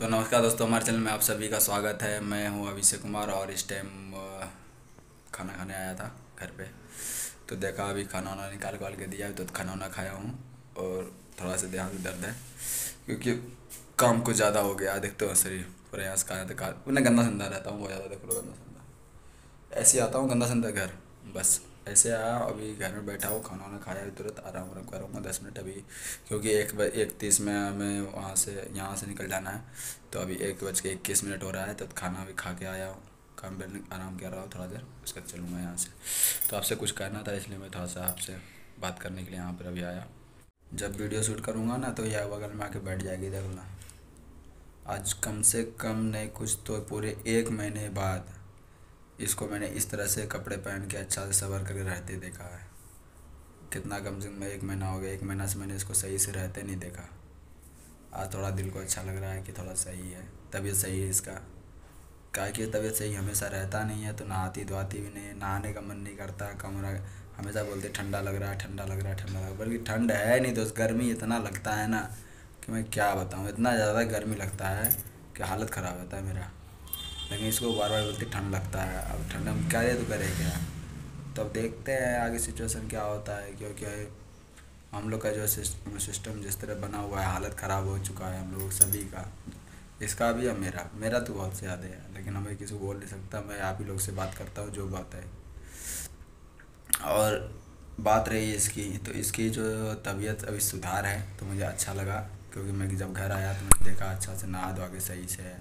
तो नमस्कार दोस्तों, हमारे चैनल में आप सभी का स्वागत है। मैं हूं अभिषेक कुमार और इस टाइम खाना खाने आया था घर पे, तो देखा अभी खाना वाना निकाल वाल के दिया, तो खाना वाना खाया हूं और थोड़ा सा देहात में दर्द है क्योंकि काम कुछ ज़्यादा हो गया। देखते हो शरीर पूरा यहाँ से खाया था खा उन्हें गंदा संदा रहता हूँ बहुत ज़्यादा। देख लो गंदा संदा, ऐसे आता हूँ गंदा संदा घर, बस ऐसे आया। अभी घर में बैठा हूँ, खाना वाना खाया भी, तुरंत आराम वाराम करूँगा 10 मिनट अभी, क्योंकि 1:30 में हमें वहाँ से यहाँ से निकल जाना है। तो अभी 1:21 हो रहा है, तो खाना भी खा के आया हूँ, काम पर आराम कर रहा हूँ थोड़ा देर, उसके बाद चलूँगा यहाँ से। तो आपसे कुछ कहना था, इसलिए मैं थोड़ा सा आपसे बात करने के लिए यहाँ पर अभी आया। जब वीडियो शूट करूँगा ना तो यह बगल में आके बैठ जाएगी। देख लो, आज कम से कम नहीं कुछ तो पूरे 1 महीने बाद इसको मैंने इस तरह से कपड़े पहन के अच्छा से सवर करके रहते देखा है। कितना कम से कम 1 महीना हो गया, 1 महीना से मैंने इसको सही से रहते नहीं देखा। आज थोड़ा दिल को अच्छा लग रहा है कि थोड़ा सही है, तबीयत सही है इसका। काहे कि तबीयत सही हमेशा रहता नहीं है, तो नहाती धोती भी नहीं है, नहाने का मन नहीं करता। कमरा हमेशा बोलते ठंडा लग रहा है, ठंडा लग रहा है, ठंडा लग रहा है, बल्कि ठंड है नहीं दोस्त। गर्मी इतना लगता है ना कि मैं क्या बताऊँ, इतना ज़्यादा गर्मी लगता है कि हालत ख़राब होता है मेरा। लेकिन इसको बार बार बोलते ठंड लगता है, अब ठंड हम क्या दे तो करें क्या। तो अब देखते हैं आगे सिचुएशन क्या होता है, क्योंकि हम लोग का जो सिस्टम जिस तरह बना हुआ है, हालत ख़राब हो चुका है हम लोग सभी का, इसका भी है। मेरा तो बहुत से ज़्यादा है, लेकिन हमें किसी को बोल नहीं सकता। मैं आप ही लोग से बात करता हूँ जो बात है। और बात रही इसकी, तो इसकी जो तबीयत अभी सुधार है तो मुझे अच्छा लगा, क्योंकि मैं जब घर आया तो मैंने देखा अच्छा से नहा धो के सही से,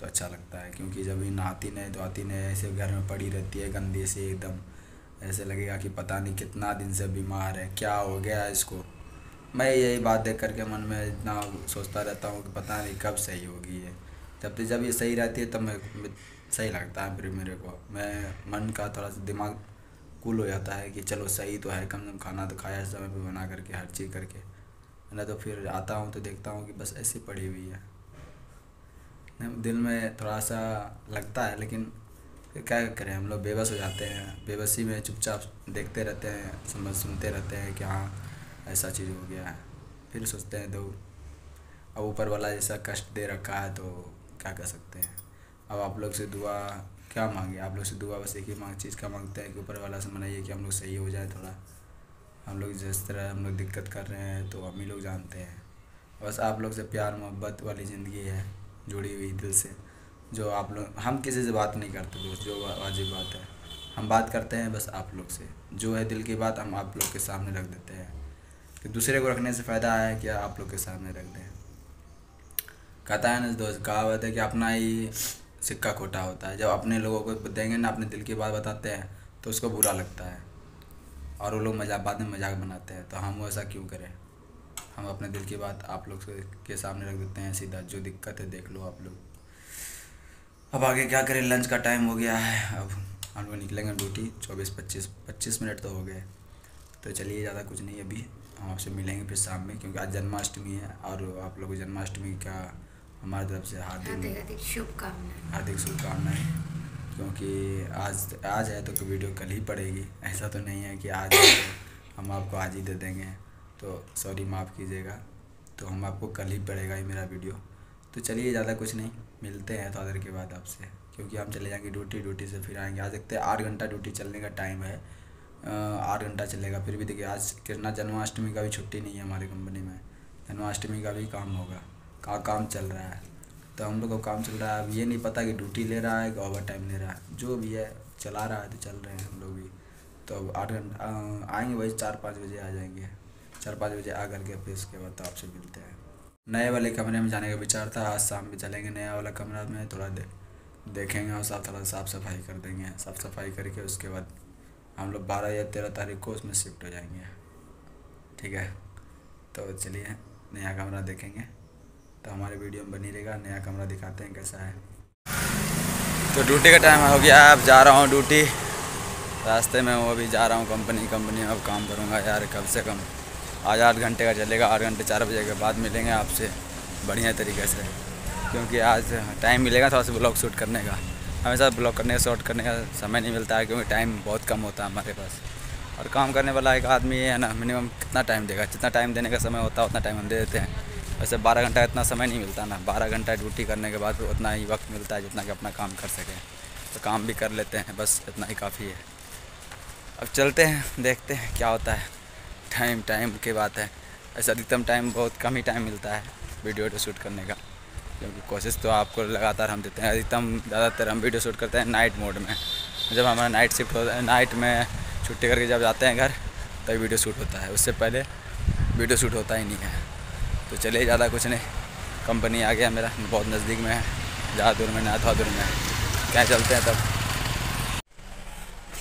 तो अच्छा लगता है। क्योंकि जब ये नहाती नहीं धोती नहीं, ऐसे घर में पड़ी रहती है गंदी से एकदम, ऐसे लगेगा कि पता नहीं कितना दिन से बीमार है, क्या हो गया है इसको। मैं यही बात देख करके मन में इतना सोचता रहता हूँ कि पता नहीं कब सही होगी ये। जब ये सही रहती है तब मैं सही लगता है फिर मेरे को, मैं मन का थोड़ा सा दिमाग कूल हो जाता है कि चलो सही तो है, कम से कम खाना तो खाया समय पर बना करके हर चीज़ करके। नहीं तो फिर आता हूँ तो देखता हूँ कि बस ऐसी पड़ी हुई है, दिल में थोड़ा सा लगता है। लेकिन क्या करें, हम लोग बेबस हो जाते हैं, बेबसी में चुपचाप देखते रहते हैं, सुनते रहते हैं कि हाँ ऐसा चीज़ हो गया है। फिर सोचते हैं तो अब ऊपर वाला जैसा कष्ट दे रखा है तो क्या कर सकते हैं। अब आप लोग से दुआ क्या मांगे, आप लोग से दुआ बस एक ही चीज़ का मांगते हैं कि ऊपर वाला से मनाइए कि हम लोग सही हो जाए थोड़ा। हम लोग जिस तरह हम लोग दिक्कत कर रहे हैं तो हम ही लोग जानते हैं। बस आप लोग से प्यार मोहब्बत वाली ज़िंदगी है जुड़ी हुई दिल से, जो आप लोग, हम किसी से बात नहीं करते दोस्त, जो वाजिब बात है। हम बात करते हैं बस आप लोग से, जो है दिल की बात हम आप लोग के सामने रख देते हैं। कि दूसरे को रखने से फ़ायदा है कि आप लोग के सामने रख दें। कहता है ना दोस्त, कहावत है कि अपना ही सिक्का खोटा होता है। जब अपने लोगों को देंगे ना, अपने दिल की बात बताते हैं तो उसको बुरा लगता है और वो लोग बाद में मजाक बनाते हैं। तो हम ऐसा क्यों करें, हम अपने दिल की बात आप लोग के सामने रख देते हैं सीधा। जो दिक्कत है देख लो आप लोग। अब आगे क्या करें, लंच का टाइम हो गया है, अब हम लोग निकलेंगे ड्यूटी। 24-25 मिनट तो हो गए, तो चलिए ज़्यादा कुछ नहीं अभी, हम आपसे मिलेंगे फिर शाम में, क्योंकि आज जन्माष्टमी है और आप लोग जन्माष्टमी का हमारी तरफ से हार्दिक शुभकामनाएं, हार्दिक शुभकामनाएं। क्योंकि आज है तो वीडियो कल ही पड़ेगी, ऐसा तो नहीं है कि आज हम आपको आज ही दे देंगे, तो सॉरी माफ़ कीजिएगा। तो हम आपको कल ही पड़ेगा ही मेरा वीडियो। तो चलिए ज़्यादा कुछ नहीं, मिलते हैं थोड़ा देर के बाद आपसे, क्योंकि हम चले जाएंगे ड्यूटी से फिर आएंगे। आज देखते हैं 8 घंटा ड्यूटी चलने का टाइम है, 8 घंटा चलेगा। फिर भी देखिए आज कितना, जन्माष्टमी का भी छुट्टी नहीं है हमारी कंपनी में, जन्माष्टमी का भी काम होगा, काम चल रहा है। तो हम लोग का काम चल रहा है, अब ये नहीं पता कि ड्यूटी ले रहा है कि ओवर टाइम ले रहा है, जो भी है चला रहा है तो चल रहे हैं हम लोग भी। तो अब 8 घंटा आएँगे, वही 4-5 बजे आ जाएंगे, 4-5 बजे आ करके फिर उसके बाद तो आपसे मिलते हैं। नए वाले कमरे में जाने का विचार था, आज शाम में चलेंगे नया वाला कमरा में, थोड़ा देखेंगे और थोड़ा साफ़ सफाई कर देंगे। साफ़ सफाई करके उसके बाद हम लोग 12 या 13 तारीख को उसमें शिफ्ट हो जाएंगे, ठीक है। तो चलिए नया कमरा देखेंगे, तो हमारे वीडियो में बनी रहेगा, नया कमरा दिखाते हैं कैसा है। तो ड्यूटी का टाइम हो गया, अब जा रहा हूँ ड्यूटी, रास्ते में हूँ अभी, जा रहा हूँ कंपनी में अब काम करूँगा यार। कम से कम आज 8 घंटे का चलेगा, 8 घंटे 4 बजे के बाद मिलेंगे आपसे बढ़िया तरीके से, क्योंकि आज टाइम मिलेगा थोड़ा सा ब्लॉग शूट करने का। हमेशा ब्लॉग करने का शॉट करने का समय नहीं मिलता है, क्योंकि टाइम बहुत कम होता है हमारे पास। और काम करने वाला एक आदमी है ना, मिनिमम कितना टाइम देगा, जितना टाइम देने का समय होता है उतना टाइम हम दे देते हैं। वैसे 12 घंटा इतना समय नहीं मिलता ना, 12 घंटा ड्यूटी करने के बाद उतना ही वक्त मिलता है जितना कि अपना काम कर सकें, तो काम भी कर लेते हैं, बस इतना ही काफ़ी है। अब चलते हैं, देखते हैं क्या होता है। टाइम की बात है, ऐसा अधिकतम टाइम बहुत कम ही टाइम मिलता है वीडियो शूट करने का, क्योंकि कोशिश तो आपको लगातार हम देते हैं। अधिकतम ज़्यादातर हम वीडियो शूट करते हैं नाइट मोड में, जब हमारा नाइट शिफ्ट होता है, नाइट में छुट्टी करके जब जाते हैं घर तब तो वीडियो शूट होता है, उससे पहले वीडियो शूट होता ही नहीं है। तो चलिए ज़्यादा कुछ नहीं, कंपनी आ गया मेरा, बहुत नज़दीक में है, ज़्यादा दूर में ना, थोड़ा दूर में क्या चलते हैं तब।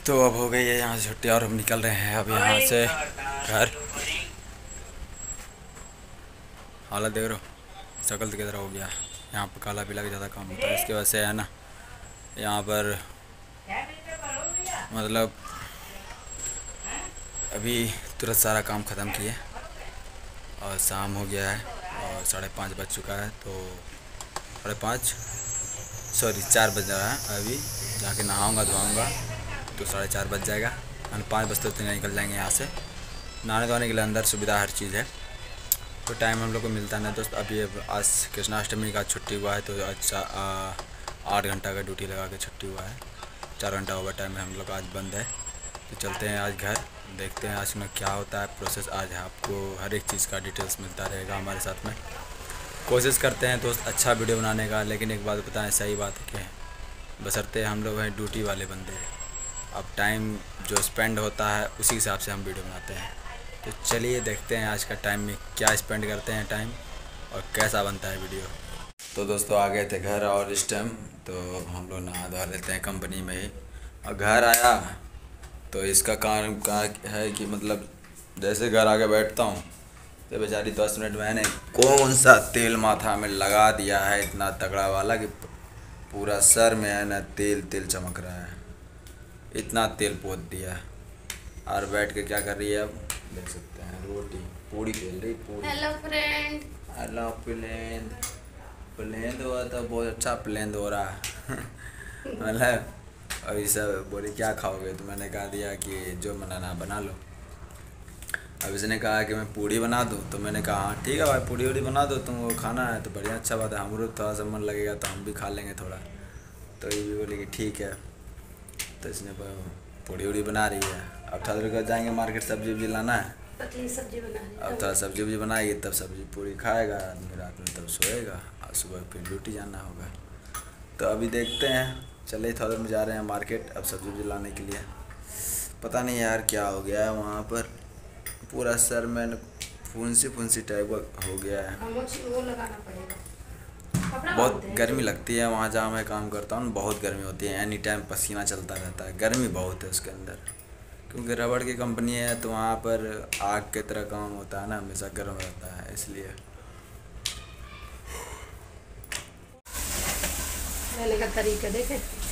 तो अब हो गई है यहाँ से छुट्टी और हम निकल रहे हैं अब यहाँ से घर। हालत देख रहे हो, शकल तो किधर हो गया। यहाँ पर काला पीला का ज़्यादा काम होता है, इसकी वजह से है ना, यहाँ पर मतलब अभी तुरंत सारा काम ख़त्म किए और शाम हो गया है और 5:30 बज चुका है, तो 4 बज रहा है। अभी जाके नहाऊँगा धोआऊँगा तो 4:30 बज जाएगा, यानी 5 बजते उतने निकल जाएंगे यहाँ से। नहाने धोने के लिए अंदर सुविधा हर चीज़ है, तो टाइम हम लोग को मिलता नहीं दोस्त। अभी आज कृष्णाष्टमी का छुट्टी हुआ है, तो अच्छा 8 घंटा का ड्यूटी लगा के छुट्टी हुआ है, 4 घंटा ओवर टाइम है, हम लोग आज बंद है। तो चलते हैं आज घर, देखते हैं आज में क्या होता है प्रोसेस। आज आपको हर एक चीज़ का डिटेल्स मिलता रहेगा हमारे साथ में। कोशिश करते हैं दोस्त अच्छा वीडियो बनाने का, लेकिन एक बात बताएं, सही बात है कि बशर्ते हम लोग हैं ड्यूटी वाले बंदे, अब टाइम जो स्पेंड होता है उसी हिसाब से हम वीडियो बनाते हैं। तो चलिए देखते हैं आज का टाइम में क्या स्पेंड करते हैं टाइम और कैसा बनता है वीडियो। तो दोस्तों आ गए थे घर और इस टाइम तो हम लोग नहा धो लेते हैं कंपनी में ही, और घर आया तो इसका कारण है कि मतलब जैसे घर आके बैठता हूँ तो बेचारी 10 मिनट मैंने कौन सा तेल माथा में लगा दिया है, इतना तगड़ा वाला कि पूरा सर में है ना तेल चमक रहा है, इतना तेल पोत दिया। और बैठ के क्या कर रही है अब देख सकते हैं, रोटी पूरी खेल रही पूरी। हेलो फ्रेंड, प्लेन हुआ था, बहुत अच्छा प्लेन हो रहा है मतलब। और ये सब बोली क्या खाओगे, तो मैंने कहा दिया कि जो बनाना बना लो। अब इसने कहा कि मैं पूड़ी बना दूँ, तो मैंने कहा हाँ ठीक है भाई पूड़ी वूड़ी बना दो, तुम वो खाना है तो बढ़िया अच्छा बात है, हमको थोड़ा सा मन लगेगा तो हम भी खा लेंगे थोड़ा। तो ये भी बोली कि ठीक है, तो इसने पूड़ी वूड़ी बना रही है। अब थोड़ा देर बाद जाएंगे मार्केट, सब्जी वब्जी लाना है, पतली सब्जी बनानी। अब थोड़ा सब्जी वब्जी बनाएगी तब सब्जी पूरी खाएगा, रात में तब सोएगा और सुबह फिर ड्यूटी जाना होगा। तो अभी देखते हैं, चले थोड़ा देर में जा रहे हैं मार्केट अब सब्जी वब्जी लाने के लिए। पता नहीं यार क्या हो गया है वहाँ पर, पूरा सर में फुंसी टाइप का हो गया है। बहुत गर्मी लगती है वहाँ जहाँ मैं काम करता हूँ, बहुत गर्मी होती है, एनी टाइम पसीना चलता रहता है, गर्मी बहुत है उसके अंदर, क्योंकि रबड़ की कंपनी है तो वहाँ पर आग की तरह काम होता है ना, हमेशा गर्म रहता है इसलिए। पहले का तरीका देखे